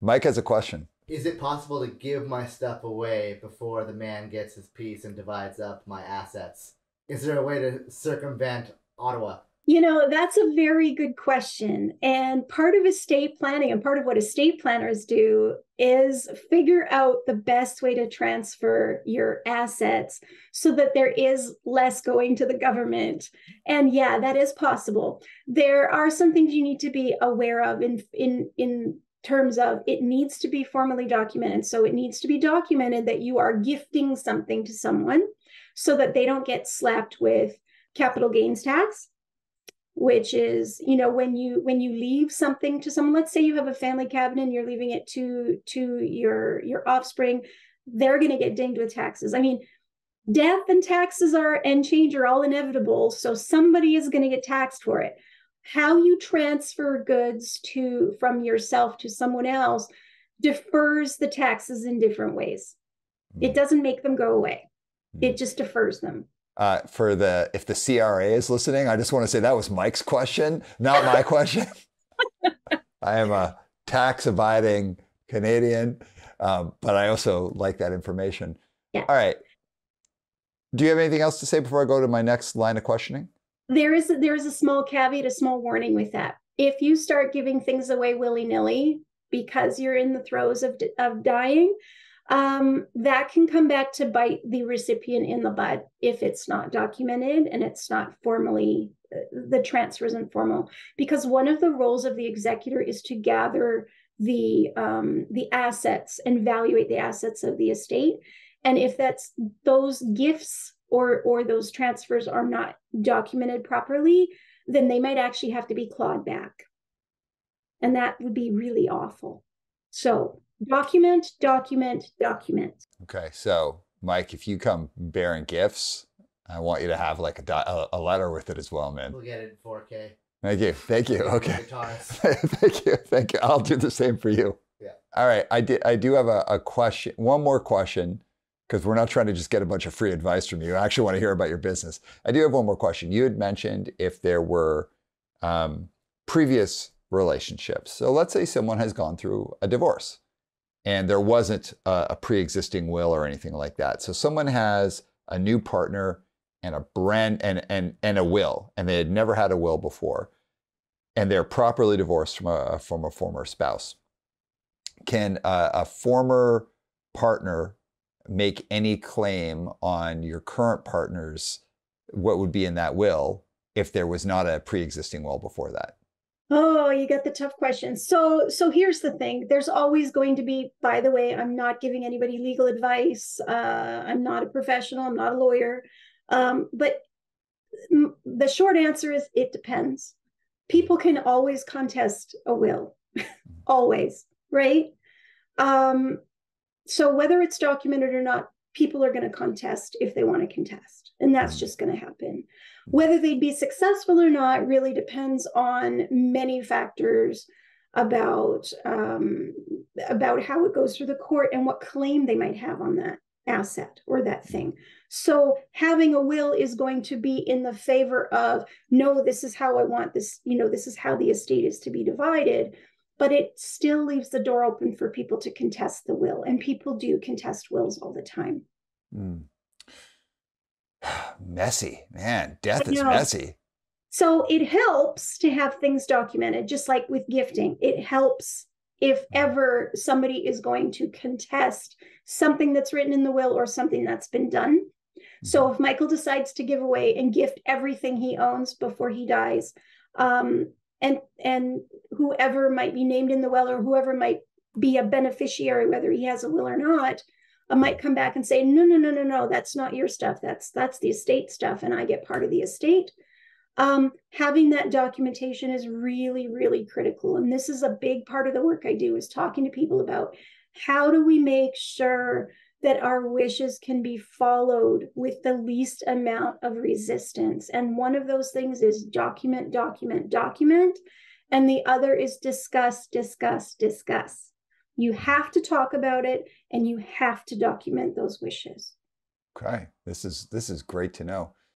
Mike has a question. Is it possible to give my stuff away before the man gets his piece and divides up my assets? Is there a way to circumvent Ottawa? You know, that's a very good question. And part of estate planning and part of what estate planners do is figure out the best way to transfer your assets so that there is less going to the government. And yeah, that is possible. There are some things you need to be aware of in terms of it needs to be formally documented. So it needs to be documented that you are gifting something to someone so that they don't get slapped with capital gains tax, which is, you know, when you leave something to someone, let's say you have a family cabinet and you're leaving it to your offspring, they're going to get dinged with taxes. I mean, death and taxes are and change are all inevitable. So somebody is going to get taxed for it. How you transfer goods from yourself to someone else defers the taxes in different ways. It doesn't make them go away. It just defers them. If the CRA is listening, I just want to say that was Mike's question, not my question. I am a tax-abiding Canadian, but I also like that information. Yeah. All right. Do you have anything else to say before I go to my next line of questioning? There is a small caveat, a small warning with that. If you start giving things away willy-nilly because you're in the throes of dying, that can come back to bite the recipient in the butt if it's not documented and it's not formally, the transfer isn't formal. Because one of the roles of the executor is to gather the assets and evaluate the assets of the estate. And if that's those gifts or those transfers are not documented properly, then they might actually have to be clawed back. And that would be really awful. So document, document, document. Okay, so Mike, if you come bearing gifts, I want you to have like a letter with it as well, man. We'll get it in 4K. Thank you, thank you. Okay. Thank you, thank you. I'll do the same for you. Yeah. All right, I do have a question, one more question, because we're not trying to just get a bunch of free advice from you. I actually want to hear about your business. I do have one more question. You had mentioned if there were previous relationships. So let's say someone has gone through a divorce and there wasn't a pre-existing will or anything like that. So someone has a new partner and a brand and a will, and they had never had a will before, and they're properly divorced from a former spouse. Can a former partner make any claim on your current partner's, what would be in that will, if there was not a pre-existing will before that? Oh, you got the tough question. So here's the thing. There's always going to be, by the way, I'm not giving anybody legal advice. I'm not a professional. I'm not a lawyer. But the short answer is it depends. People can always contest a will, always, right? So whether it's documented or not, people are going to contest if they want to contest. And that's just going to happen. Whether they'd be successful or not really depends on many factors about how it goes through the court and what claim they might have on that asset or that thing. So having a will is going to be in the favor of, no, this is how I want this, you know, this is how the estate is to be divided. But it still leaves the door open for people to contest the will. And people do contest wills all the time. Mm. Messy, man. Death is messy. So it helps to have things documented, just like with gifting. It helps if ever somebody is going to contest something that's written in the will or something that's been done. So if Michael decides to give away and gift everything he owns before he dies, and whoever might be named in the will or whoever might be a beneficiary, whether he has a will or not, might come back and say, no, that's not your stuff. That's the estate stuff, and I get part of the estate. Having that documentation is really, really critical. And this is a big part of the work I do, is talking to people about how do we make sure that our wishes can be followed with the least amount of resistance. And one of those things is document, document, document. And the other is discuss, discuss, discuss. You have to talk about it and you have to document those wishes. Okay, this is great to know.